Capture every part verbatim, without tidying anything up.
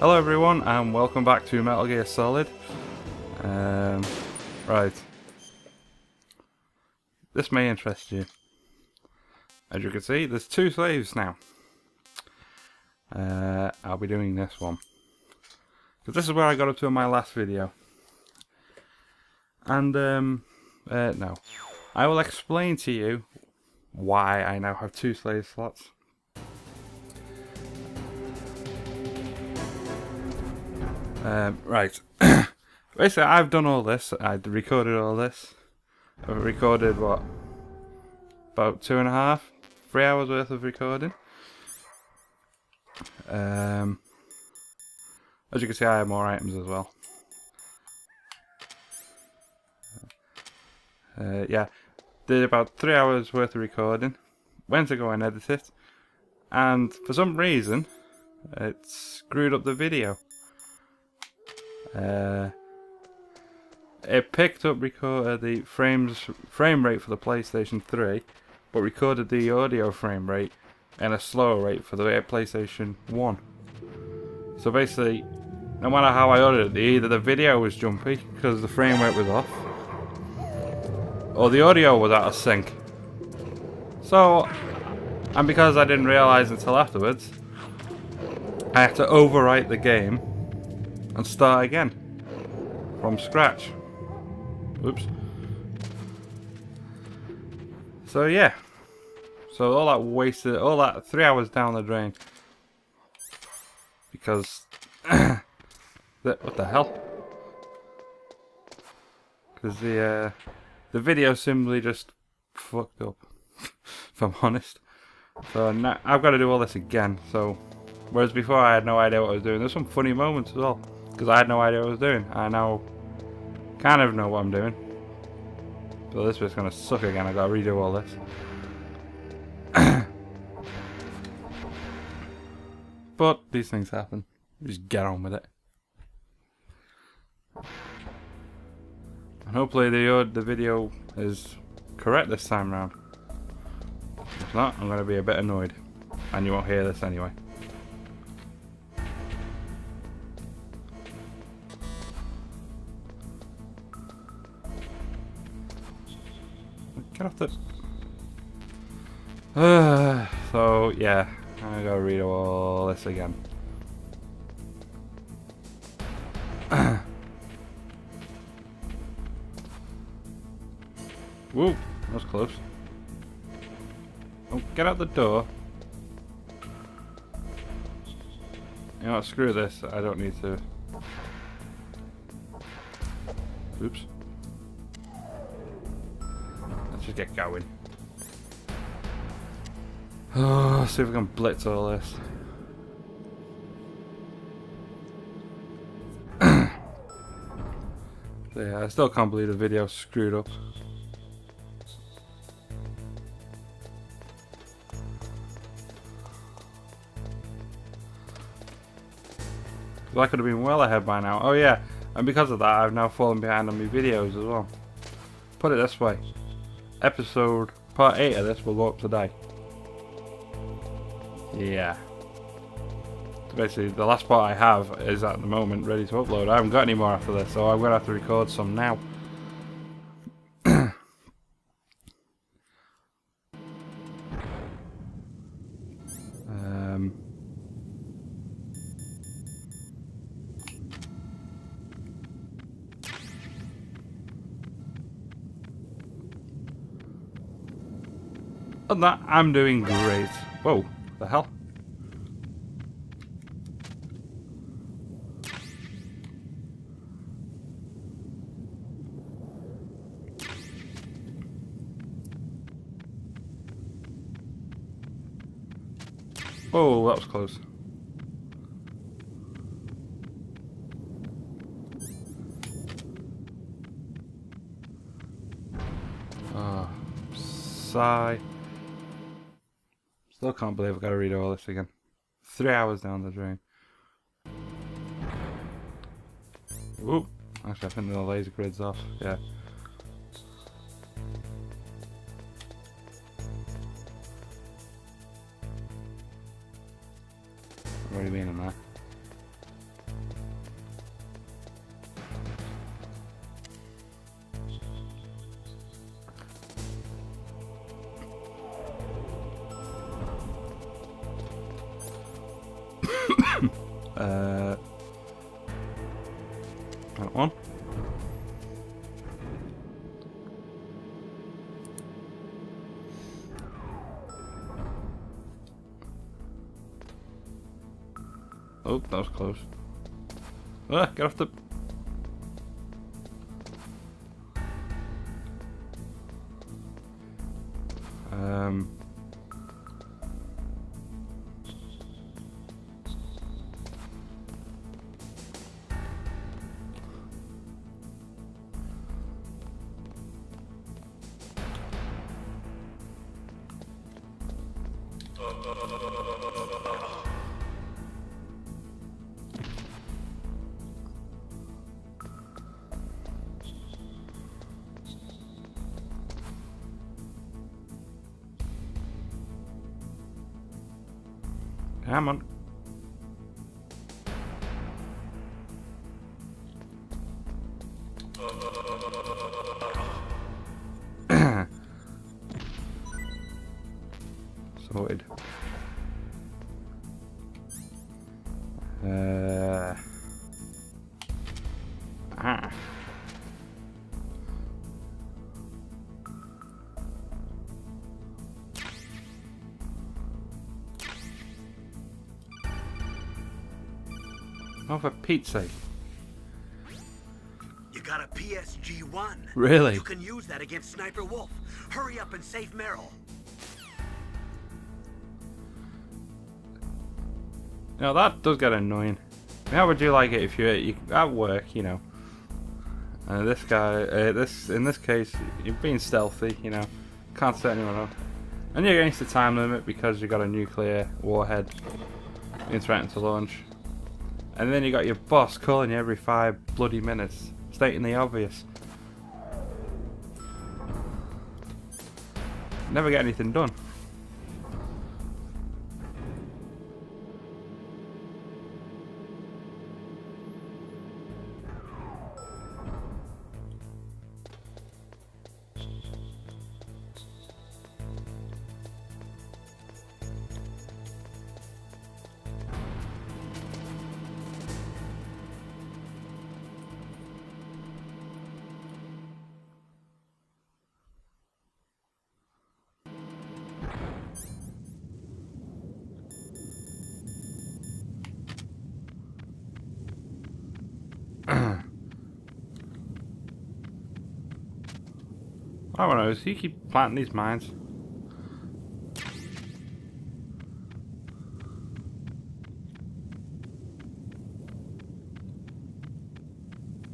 Hello everyone and welcome back to Metal Gear Solid. Um, right. This may interest you. As you can see, there's two slaves now. Uh, I'll be doing this one. Because this is where I got up to in my last video. And, um, uh, no. I will explain to you why I now have two slave slots. Um, right, basically I've done all this, I recorded all this, I've recorded what, about two and a half, three hours worth of recording. Um, as you can see, I have more items as well. Uh, yeah, did about three hours worth of recording, went to go and edit it, and for some reason it screwed up the video. Uh, it picked up record uh, the frames frame rate for the PlayStation three, but recorded the audio frame rate and a slower rate for the PlayStation one. So basically, no matter how I ordered it, either the video was jumpy because the frame rate was off, or the audio was out of sync. So, and because I didn't realise until afterwards, I had to overwrite the game and start again from scratch. Oops. So yeah. So all that wasted, all that three hours down the drain. Because that what the hell? Because the uh, the video simply just fucked up. If I'm honest. So now I've got to do all this again. So whereas before I had no idea what I was doing. There's some funny moments as well. Because I had no idea what I was doing. I now kind of know what I'm doing. So this bit's gonna suck again. I gotta redo all this. But these things happen. Just get on with it. And hopefully the the video is correct this time round. If not, I'm gonna be a bit annoyed, and you won't hear this anyway. Get off the... Uh, so, yeah, I gotta read all this again. Woo, that was close. Oh, get out the door. You know what, screw this, I don't need to... Oops. Just get going. Oh, see if we can blitz all this. So yeah, I still can't believe the video screwed up. Well, I could have been well ahead by now. Oh yeah, and because of that I've now fallen behind on my videos as well. Put it this way. Episode part eight of this will go up today. Yeah. So basically, the last part I have is at the moment ready to upload. I haven't got any more after this, so I'm going to have to record some now. um. Other than that, I'm doing great. Whoa, the hell? Oh, that was close. Ah, oh, sigh. Still can't believe I've got to read all this again. Three hours down the drain. Ooh, actually I think the laser grid's off, yeah. What do you mean on that? Uh, that one. Oh, that was close. Ah, get off the... Um... Come on. Sorted. Uh, ah. Oh, for Pete's sake. You got a P S G one. Really? You can use that against Sniper Wolf. Hurry up and save Meryl. Now that does get annoying. How would you like it if you're you, at work, you know? Uh, this guy, uh, this in this case, you're being stealthy, you know, can't set anyone up, and you're against the time limit because you got a nuclear warhead being threatened to launch, and then you got your boss calling you every five bloody minutes, stating the obvious. Never get anything done. I don't know, does he keep planting these mines?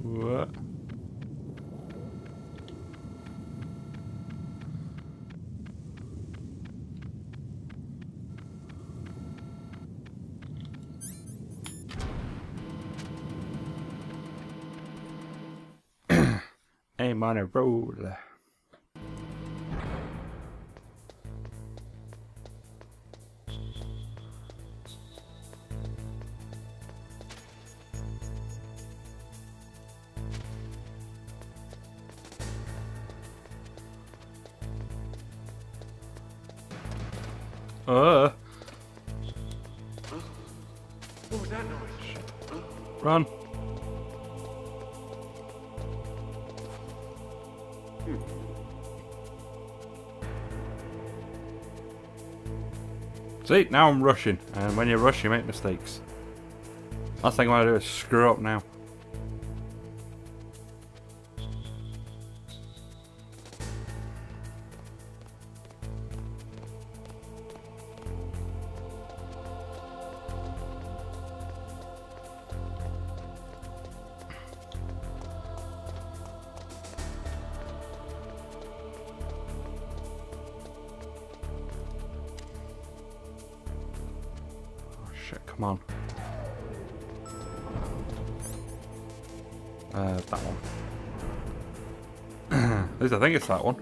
What? Aim on a roll. Uh. What was that noise? Run. See, now I'm rushing, and when you rush, you make mistakes. Last thing I want to do is screw up now. Come on. Uh, that one. At least I think it's that one.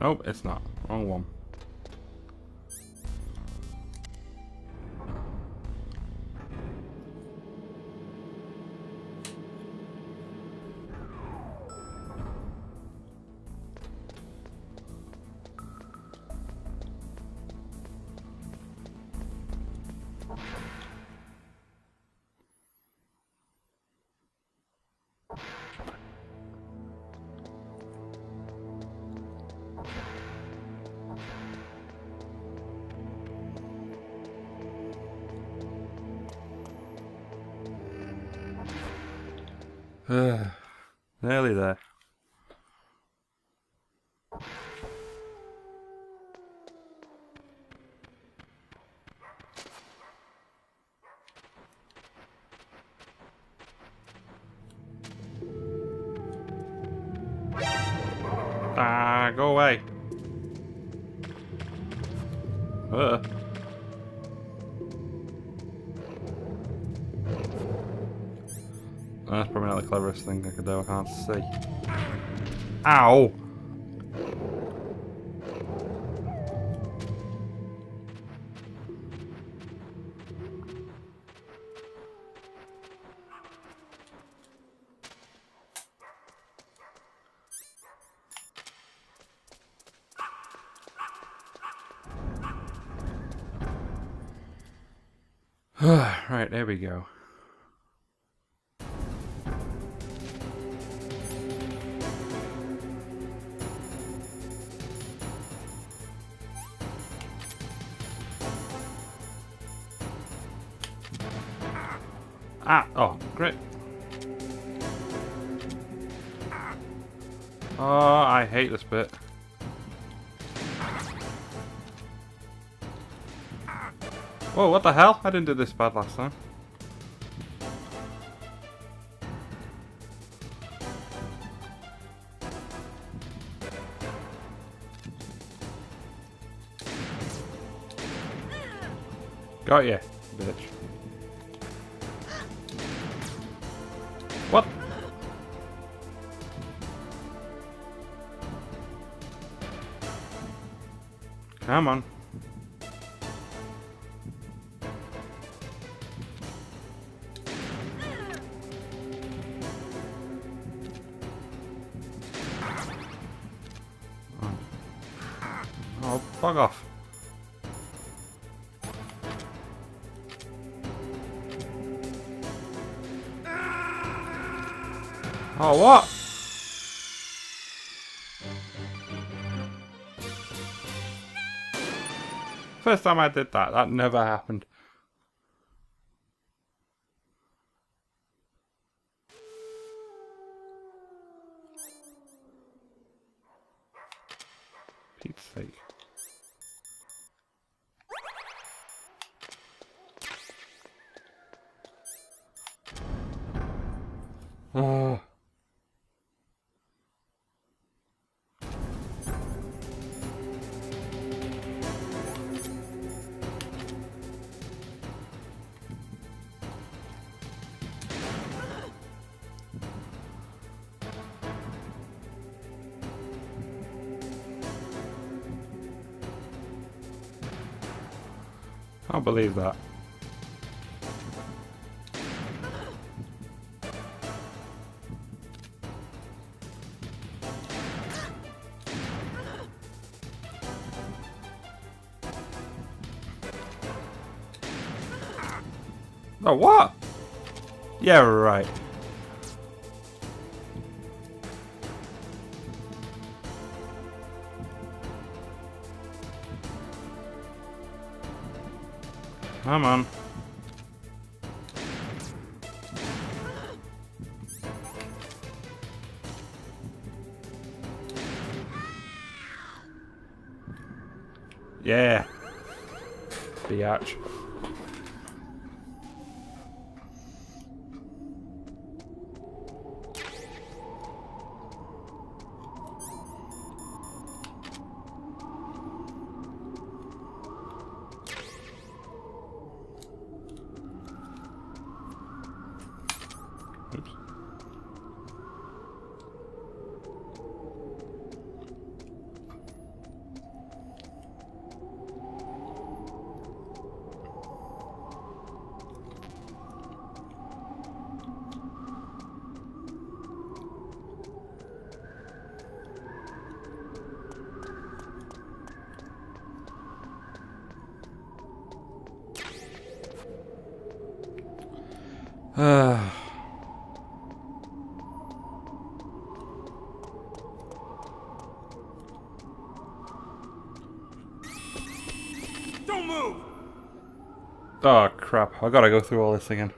Nope, it's not. Wrong one. Uh, nearly there. Ah, go away. Uh. That's probably not the cleverest thing I could do, I can't see. Ow! Right, there we go. Ah, oh, great. Oh, I hate this bit. Whoa, what the hell? I didn't do this bad last time. Got ya, bitch. What? Come on. Oh, fuck off. Oh, what? First time I did that, that never happened. Pete's sake. Oh. I can't believe that. Oh, what? Yeah, right. Come on. Yeah. Biatch. Oops. Ah. Oh crap, I gotta go through all this again.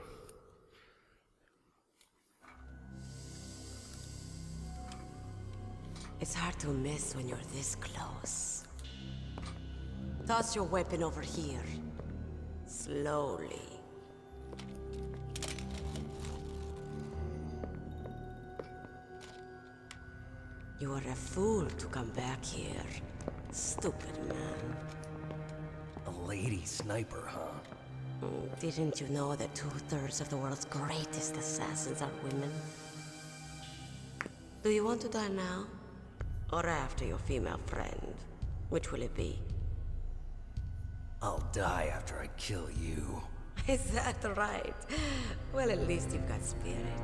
It's hard to miss when you're this close. Toss your weapon over here. Slowly. You are a fool to come back here. Stupid man. A lady sniper, huh? Didn't you know that two-thirds of the world's greatest assassins are women? Do you want to die now? Or after your female friend? Which will it be? I'll die after I kill you. Is that right? Well, at least you've got spirit.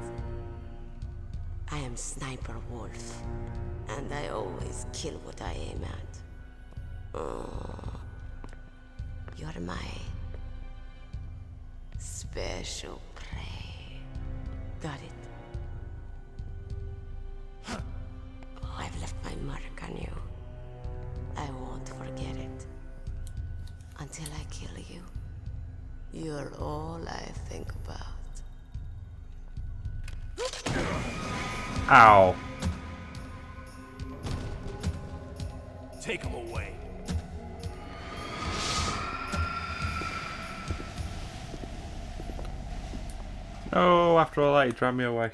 I am Sniper Wolf, and I always kill what I aim at. Oh, you're my special prey. Got it. Oh, I've left my mark on you. I won't forget it. Until I kill you, you're all I think about. Ow. Take him away. Oh, after all that, he dragged me away.